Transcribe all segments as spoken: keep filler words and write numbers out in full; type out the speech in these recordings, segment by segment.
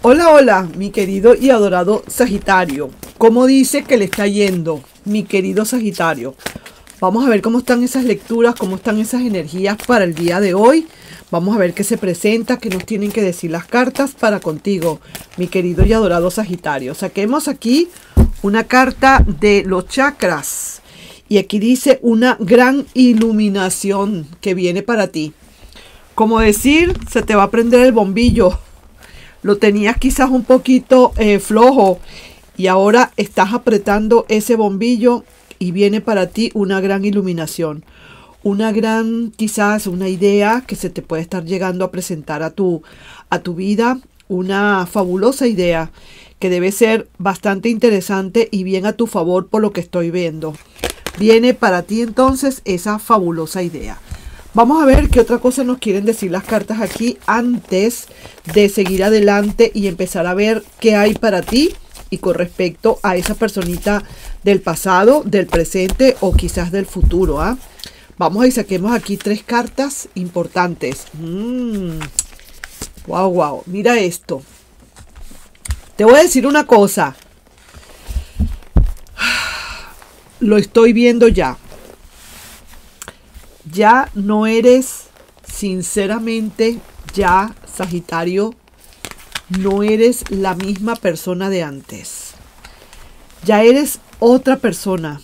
Hola, hola, mi querido y adorado Sagitario. ¿Cómo dice que le está yendo, mi querido Sagitario? Vamos a ver cómo están esas lecturas, cómo están esas energías para el día de hoy. Vamos a ver qué se presenta, qué nos tienen que decir las cartas para contigo, mi querido y adorado Sagitario. Saquemos aquí una carta de los chakras. Y aquí dice una gran iluminación que viene para ti. Como decir, se te va a prender el bombillo. Lo tenías quizás un poquito eh, flojo y ahora estás apretando ese bombillo. Y viene para ti una gran iluminación, una gran, quizás una idea que se te puede estar llegando a presentar a tu, a tu vida, una fabulosa idea que debe ser bastante interesante y bien a tu favor por lo que estoy viendo. Viene para ti entonces esa fabulosa idea. Vamos a ver qué otra cosa nos quieren decir las cartas aquí antes de seguir adelante y empezar a ver qué hay para ti. Y con respecto a esa personita del pasado, del presente o quizás del futuro. ¿eh? Vamos y saquemos aquí tres cartas importantes. Mm. Wow, wow. Mira esto. Te voy a decir una cosa. Lo estoy viendo ya. Ya no eres, sinceramente, ya Sagitario. No eres la misma persona de antes. Ya eres otra persona.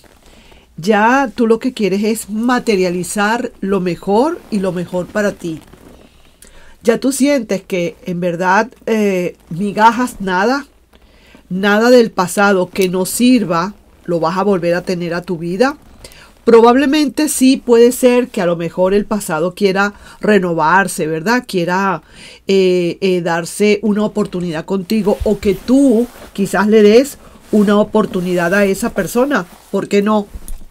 Ya tú lo que quieres es materializar lo mejor y lo mejor para ti. Ya tú sientes que en verdad eh, migajas nada. Nada del pasado que no sirva lo vas a volver a tener a tu vida. Probablemente sí puede ser que a lo mejor el pasado quiera renovarse, ¿verdad? Quiera eh, eh, darse una oportunidad contigo o que tú quizás le des una oportunidad a esa persona. ¿Por qué no?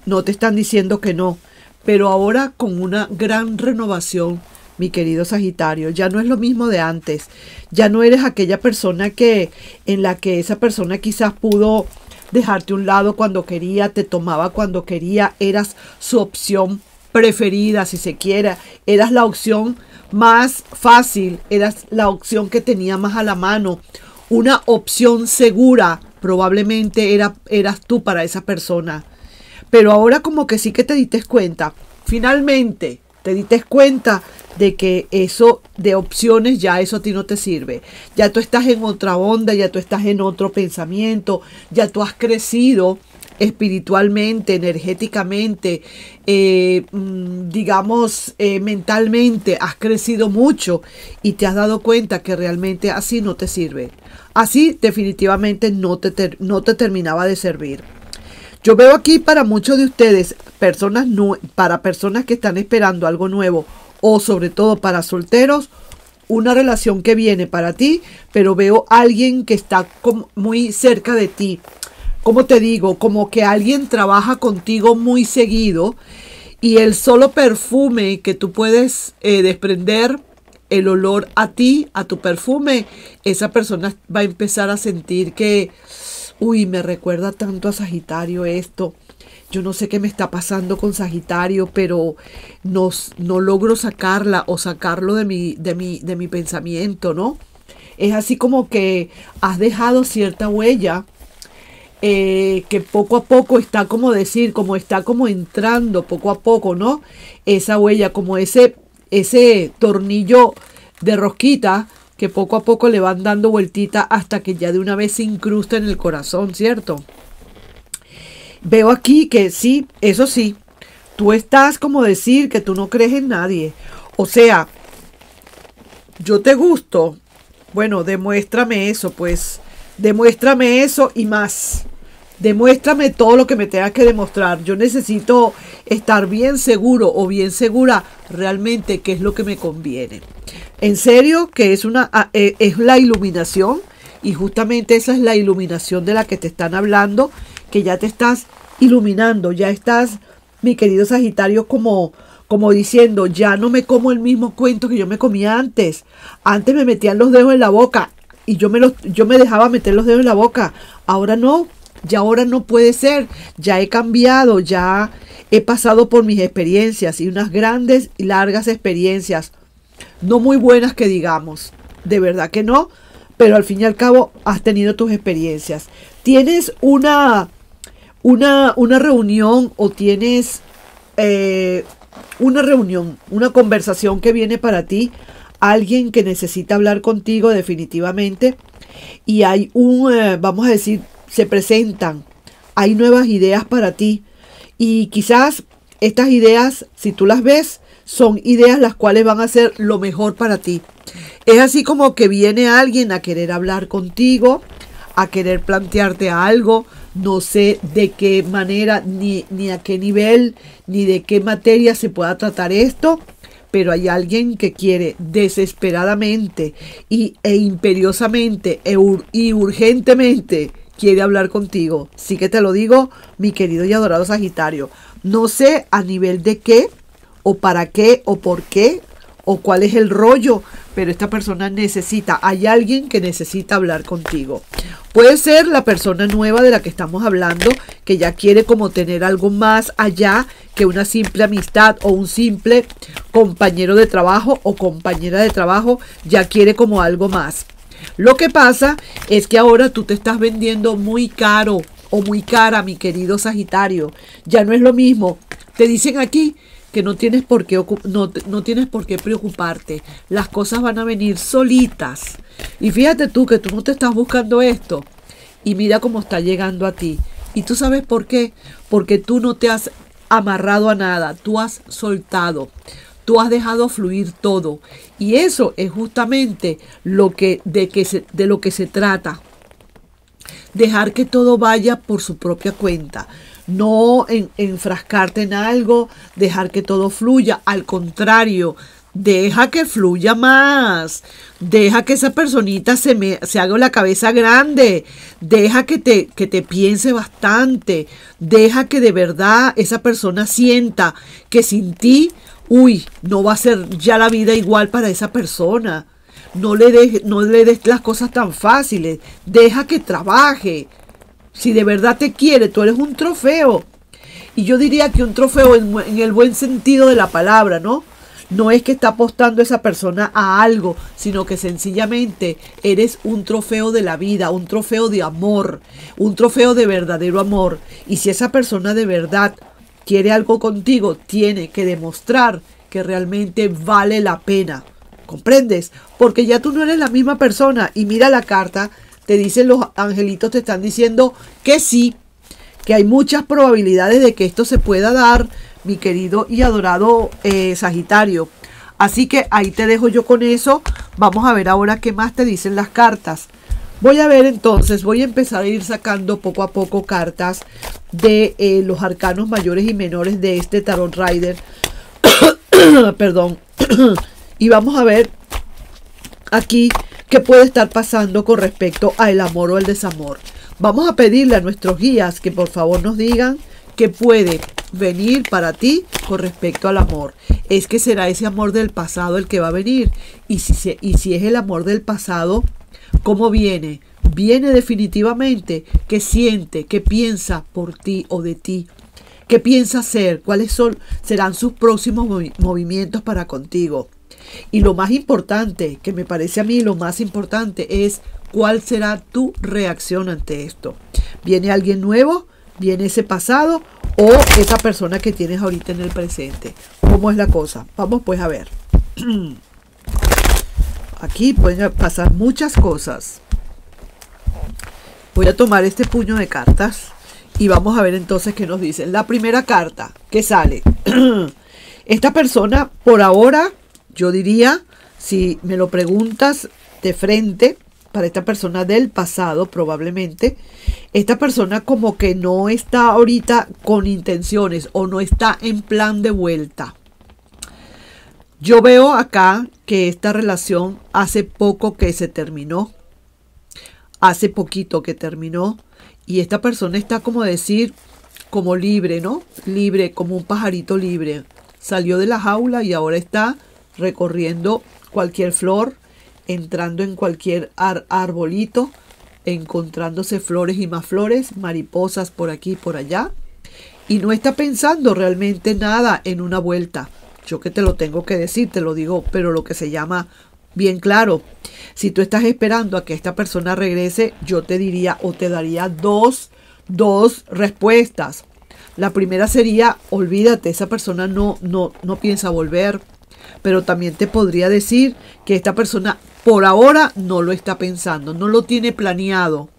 No te están diciendo que no. Pero ahora con una gran renovación, mi querido Sagitario, ya no es lo mismo de antes. Ya no eres aquella persona que en la que esa persona quizás pudo dejarte a un lado cuando quería, te tomaba cuando quería, eras su opción preferida, si se quiere, eras la opción más fácil, eras la opción que tenía más a la mano, una opción segura, probablemente era, eras tú para esa persona. Pero ahora como que sí que te diste cuenta, finalmente te diste cuenta de que eso de opciones ya eso a ti no te sirve. Ya tú estás en otra onda, ya tú estás en otro pensamiento, ya tú has crecido espiritualmente, energéticamente, eh, digamos eh, mentalmente, has crecido mucho y te has dado cuenta que realmente así no te sirve. Así definitivamente no te, ter no te terminaba de servir. Yo veo aquí para muchos de ustedes, personas no, para personas que están esperando algo nuevo o sobre todo para solteros, una relación que viene para ti, pero veo a alguien que está muy cerca de ti. Como te digo, como que alguien trabaja contigo muy seguido y el solo perfume que tú puedes eh, desprender, el olor a ti, a tu perfume, esa persona va a empezar a sentir que... Uy, me recuerda tanto a Sagitario esto. Yo no sé qué me está pasando con Sagitario, pero no, no logro sacarla o sacarlo de mi, de, mi, de mi pensamiento, ¿no? Es así como que has dejado cierta huella eh, que poco a poco está como decir, como está como entrando poco a poco, ¿no? Esa huella, como ese, ese tornillo de rosquita, que poco a poco le van dando vueltita hasta que ya de una vez se incrusta en el corazón, ¿cierto? Veo aquí que sí, eso sí, tú estás como decir que tú no crees en nadie. O sea, yo te gusto, bueno, demuéstrame eso, pues, demuéstrame eso y más. Demuéstrame todo lo que me tengas que demostrar. Yo necesito estar bien seguro o bien segura realmente qué es lo que me conviene. En serio, que es, una, es la iluminación y justamente esa es la iluminación de la que te están hablando, que ya te estás iluminando, ya estás, mi querido Sagitario, como... Como diciendo, ya no me como el mismo cuento que yo me comía antes. Antes me metían los dedos en la boca y yo me, los, yo me dejaba meter los dedos en la boca. Ahora no. Ya ahora no puede ser, ya he cambiado, ya he pasado por mis experiencias y unas grandes y largas experiencias, no muy buenas que digamos, de verdad que no, pero al fin y al cabo has tenido tus experiencias. Tienes una, una, una reunión o tienes eh, una reunión, una conversación que viene para ti, alguien que necesita hablar contigo definitivamente, y hay un, eh, vamos a decir, se presentan, hay nuevas ideas para ti, y quizás estas ideas, si tú las ves, son ideas las cuales van a ser lo mejor para ti. Es así como que viene alguien a querer hablar contigo, a querer plantearte algo, no sé de qué manera, ni, ni a qué nivel, ni de qué materia se pueda tratar esto, pero hay alguien que quiere desesperadamente y, e imperiosamente e ur, y urgentemente quiere hablar contigo. Sí que te lo digo, mi querido y adorado Sagitario. No sé a nivel de qué, o para qué, o por qué, o cuál es el rollo, pero esta persona necesita, hay alguien que necesita hablar contigo. Puede ser la persona nueva de la que estamos hablando, que ya quiere como tener algo más allá que una simple amistad o un simple compañero de trabajo o compañera de trabajo, ya quiere como algo más. Lo que pasa es que ahora tú te estás vendiendo muy caro o muy cara, mi querido Sagitario. Ya no es lo mismo. Te dicen aquí que no tienes por qué no, no tienes por qué preocuparte. Las cosas van a venir solitas. Y fíjate tú que tú no te estás buscando esto. Y mira cómo está llegando a ti. ¿Y tú sabes por qué? Porque tú no te has amarrado a nada. Tú has soltado. Tú has dejado fluir todo. Y eso es justamente lo que, de, que se, de lo que se trata. Dejar que todo vaya por su propia cuenta. No en, enfrascarte en algo, dejar que todo fluya. Al contrario, deja que fluya más. Deja que esa personita se, me, se haga la cabeza grande. Deja que te, que te piense bastante. Deja que de verdad esa persona sienta que sin ti, uy, no va a ser ya la vida igual para esa persona. No le des, no le des las cosas tan fáciles. Deja que trabaje. Si de verdad te quiere, tú eres un trofeo. Y yo diría que un trofeo en, en el buen sentido de la palabra, ¿no? No es que está apostando esa persona a algo, sino que sencillamente eres un trofeo de la vida, un trofeo de amor, un trofeo de verdadero amor. Y si esa persona de verdad quiere algo contigo, tiene que demostrar que realmente vale la pena. ¿Comprendes? Porque ya tú no eres la misma persona. Y mira la carta, te dicen los angelitos, te están diciendo que sí, que hay muchas probabilidades de que esto se pueda dar, mi querido y adorado eh, Sagitario. Así que ahí te dejo yo con eso. Vamos a ver ahora qué más te dicen las cartas. Voy a ver entonces, voy a empezar a ir sacando poco a poco cartas de eh, los arcanos mayores y menores de este Tarot Rider. Perdón. Y vamos a ver aquí qué puede estar pasando con respecto al amor o el desamor. Vamos a pedirle a nuestros guías que por favor nos digan qué puede venir para ti con respecto al amor. Es que será ese amor del pasado el que va a venir. Y si, se, y si es el amor del pasado, ¿cómo viene? Viene definitivamente que siente, que piensa por ti o de ti. ¿Qué piensa hacer? ¿Cuáles son, serán sus próximos movi- movimientos para contigo? Y lo más importante, que me parece a mí lo más importante, es cuál será tu reacción ante esto. ¿Viene alguien nuevo? ¿Viene ese pasado? ¿O esa persona que tienes ahorita en el presente? ¿Cómo es la cosa? Vamos pues a ver. Aquí pueden pasar muchas cosas. Voy a tomar este puño de cartas y vamos a ver entonces qué nos dicen. La primera carta que sale. Esta persona por ahora... Yo diría, si me lo preguntas de frente, para esta persona del pasado probablemente, esta persona como que no está ahorita con intenciones o no está en plan de vuelta. Yo veo acá que esta relación hace poco que se terminó, hace poquito que terminó, y esta persona está como decir, como libre, ¿no? Libre, como un pajarito libre. Salió de la jaula y ahora está recorriendo cualquier flor, entrando en cualquier ar arbolito, encontrándose flores y más flores, mariposas por aquí y por allá, y no está pensando realmente nada en una vuelta. Yo que te lo tengo que decir, te lo digo, pero lo que se llama bien claro. Si tú estás esperando a que esta persona regrese, yo te diría o te daría dos, dos respuestas. La primera sería, olvídate, esa persona no, no, no piensa volver. Pero también te podría decir que esta persona por ahora no lo está pensando, no lo tiene planeado,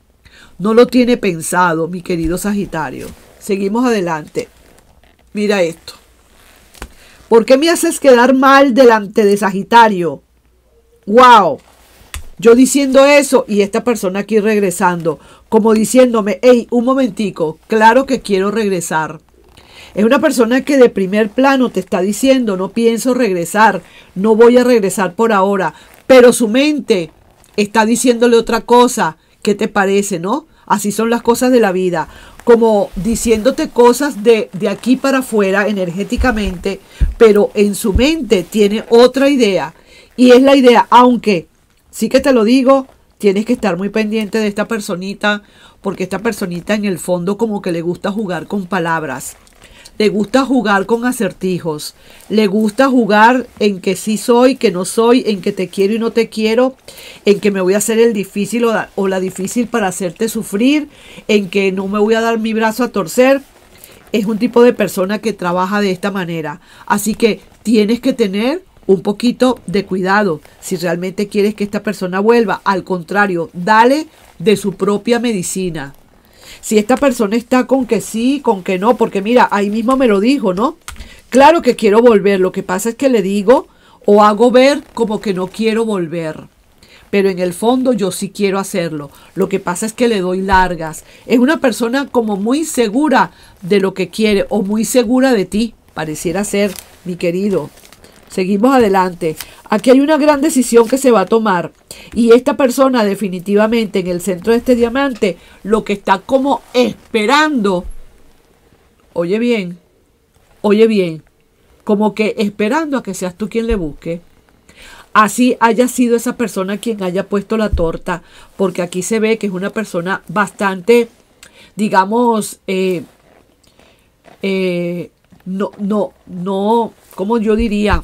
no lo tiene pensado, mi querido Sagitario. Seguimos adelante. Mira esto. ¿Por qué me haces quedar mal delante de Sagitario? ¡Wow! Yo diciendo eso y esta persona aquí regresando, como diciéndome, hey, un momentico, claro que quiero regresar. Es una persona que de primer plano te está diciendo, no pienso regresar, no voy a regresar por ahora, pero su mente está diciéndole otra cosa. ¿Qué te parece, no? Así son las cosas de la vida, como diciéndote cosas de, de aquí para afuera energéticamente, pero en su mente tiene otra idea. Y es la idea, aunque sí que te lo digo, tienes que estar muy pendiente de esta personita, porque esta personita en el fondo como que le gusta jugar con palabras. Le gusta jugar con acertijos, le gusta jugar en que sí soy, que no soy, en que te quiero y no te quiero, en que me voy a hacer el difícil o la, o la difícil para hacerte sufrir, en que no me voy a dar mi brazo a torcer. Es un tipo de persona que trabaja de esta manera, así que tienes que tener un poquito de cuidado si realmente quieres que esta persona vuelva. Al contrario, dale de su propia medicina. Si esta persona está con que sí, con que no, porque mira, ahí mismo me lo dijo, ¿no? Claro que quiero volver, lo que pasa es que le digo o hago ver como que no quiero volver. Pero en el fondo yo sí quiero hacerlo, lo que pasa es que le doy largas. Es una persona como muy segura de lo que quiere o muy segura de ti, pareciera ser, mi querido. Seguimos adelante. Aquí hay una gran decisión que se va a tomar. Y esta persona definitivamente en el centro de este diamante, lo que está como esperando, oye bien, oye bien, como que esperando a que seas tú quien le busque. Así haya sido esa persona quien haya puesto la torta, porque aquí se ve que es una persona bastante, digamos, eh, eh, no, no, no, como yo diría,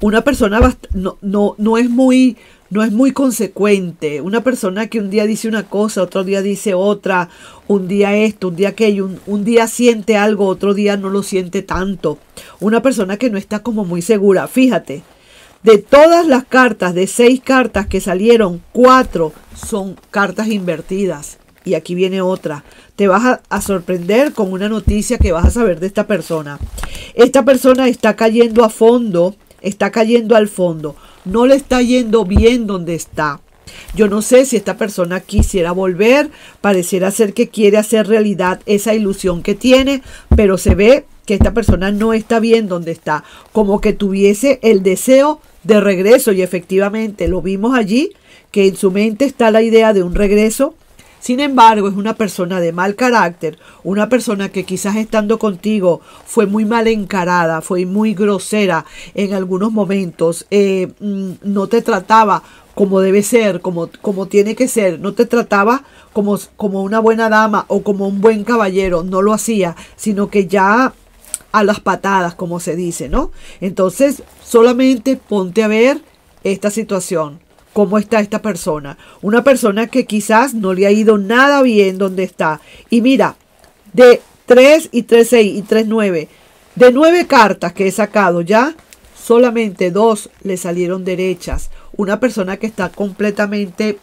una persona no, no, no, es muy, no es muy consecuente. Una persona que un día dice una cosa, otro día dice otra, un día esto, un día aquello, un, un día siente algo, otro día no lo siente tanto. Una persona que no está como muy segura. Fíjate, de todas las cartas, de seis cartas que salieron, cuatro son cartas invertidas. Y aquí viene otra. Te vas a, a sorprender con una noticia que vas a saber de esta persona. Esta persona está cayendo a fondo. Está cayendo al fondo. No le está yendo bien donde está. Yo no sé si esta persona quisiera volver. Pareciera ser que quiere hacer realidad esa ilusión que tiene. Pero se ve que esta persona no está bien donde está. Como que tuviese el deseo de regreso. Y efectivamente lo vimos allí. Que en su mente está la idea de un regreso. Sin embargo, es una persona de mal carácter, una persona que quizás estando contigo fue muy mal encarada, fue muy grosera en algunos momentos, eh, no te trataba como debe ser, como, como tiene que ser, no te trataba como, como una buena dama o como un buen caballero, no lo hacía, sino que ya a las patadas, como se dice, ¿no? Entonces, solamente ponte a ver esta situación. ¿Cómo está esta persona? Una persona que quizás no le ha ido nada bien donde está. Y mira, de tres y tres, seis y tres, nueve, de nueve cartas que he sacado ya, solamente dos le salieron derechas. Una persona que está completamente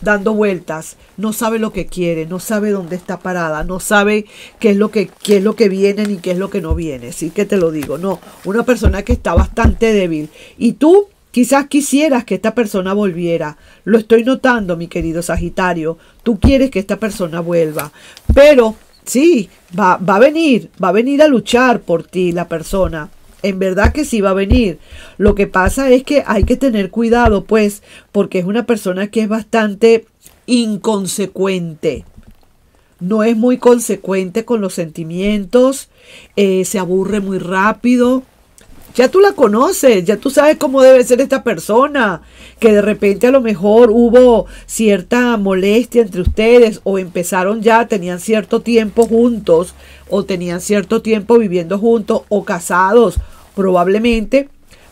dando vueltas, no sabe lo que quiere, no sabe dónde está parada, no sabe qué es lo que, qué es lo que viene ni qué es lo que no viene. Sí que te lo digo, no. Una persona que está bastante débil. Y tú, quizás quisieras que esta persona volviera. Lo estoy notando, mi querido Sagitario. Tú quieres que esta persona vuelva. Pero sí, va, va a venir. Va a venir a luchar por ti la persona. En verdad que sí va a venir. Lo que pasa es que hay que tener cuidado, pues, porque es una persona que es bastante inconsecuente. No es muy consecuente con los sentimientos. Eh, se aburre muy rápido. Ya tú la conoces, ya tú sabes cómo debe ser esta persona, que de repente a lo mejor hubo cierta molestia entre ustedes o empezaron ya, tenían cierto tiempo juntos o tenían cierto tiempo viviendo juntos o casados probablemente,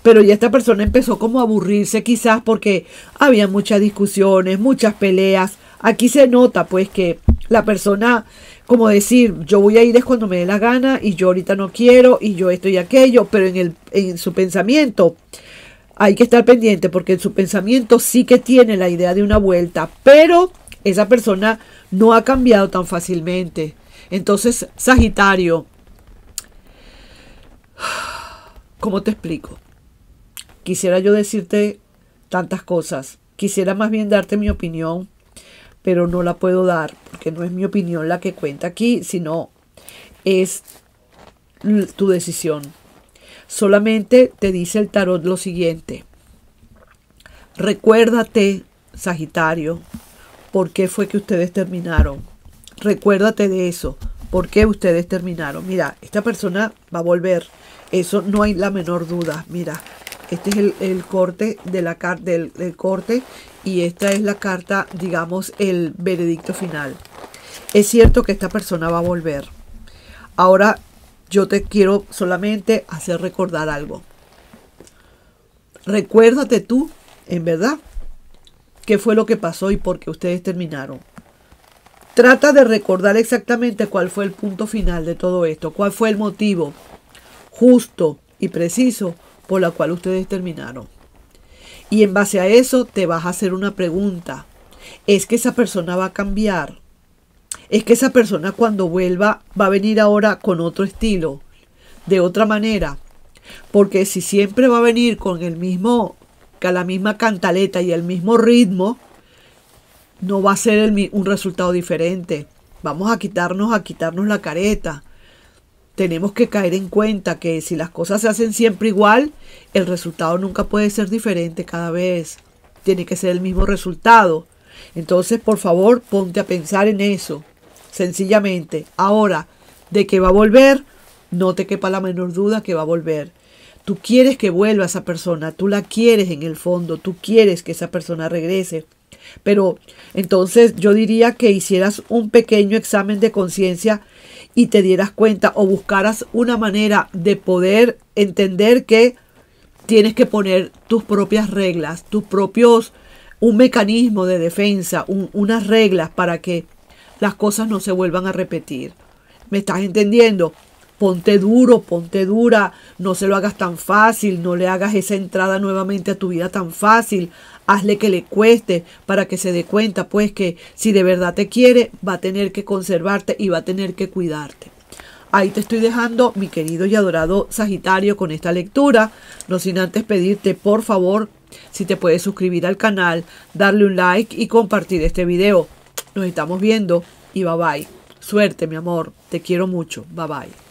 pero ya esta persona empezó como a aburrirse quizás porque había muchas discusiones, muchas peleas. Aquí se nota pues que la persona, como decir, yo voy a ir es cuando me dé la gana y yo ahorita no quiero y yo esto y aquello, pero en, el, en su pensamiento hay que estar pendiente porque en su pensamiento sí que tiene la idea de una vuelta, pero esa persona no ha cambiado tan fácilmente. Entonces, Sagitario, ¿cómo te explico? Quisiera yo decirte tantas cosas. Quisiera más bien darte mi opinión, pero no la puedo dar porque no es mi opinión la que cuenta aquí, sino es tu decisión. Solamente te dice el tarot lo siguiente. Recuérdate, Sagitario, por qué fue que ustedes terminaron. Recuérdate de eso. ¿Por qué ustedes terminaron? Mira, esta persona va a volver. Eso no hay la menor duda. Mira, este es el, el corte de la del, del corte y esta es la carta, digamos, el veredicto final. Es cierto que esta persona va a volver. Ahora yo te quiero solamente hacer recordar algo. Recuérdate tú, en verdad, qué fue lo que pasó y por qué ustedes terminaron. Trata de recordar exactamente cuál fue el punto final de todo esto, cuál fue el motivo justo y preciso por la cual ustedes terminaron. Y en base a eso te vas a hacer una pregunta. ¿Es que esa persona va a cambiar? ¿Es que esa persona cuando vuelva va a venir ahora con otro estilo, de otra manera? Porque si siempre va a venir con el mismo, con la misma cantaleta y el mismo ritmo, no va a ser el, un resultado diferente. Vamos a quitarnos, a quitarnos la careta. Tenemos que caer en cuenta que si las cosas se hacen siempre igual, el resultado nunca puede ser diferente cada vez. Tiene que ser el mismo resultado. Entonces, por favor, ponte a pensar en eso. Sencillamente. Ahora, de que va a volver, no te quepa la menor duda que va a volver. Tú quieres que vuelva esa persona. Tú la quieres en el fondo. Tú quieres que esa persona regrese. Pero entonces yo diría que hicieras un pequeño examen de conciencia y te dieras cuenta o buscaras una manera de poder entender que tienes que poner tus propias reglas, tus propios, un mecanismo de defensa, un, unas reglas para que las cosas no se vuelvan a repetir. ¿Me estás entendiendo? Ponte duro, ponte dura, no se lo hagas tan fácil, no le hagas esa entrada nuevamente a tu vida tan fácil. Hazle que le cueste para que se dé cuenta, pues, que si de verdad te quiere, va a tener que conservarte y va a tener que cuidarte. Ahí te estoy dejando, mi querido y adorado Sagitario, con esta lectura. No sin antes pedirte, por favor, si te puedes suscribir al canal, darle un like y compartir este video. Nos estamos viendo y bye bye. Suerte, mi amor. Te quiero mucho. Bye bye.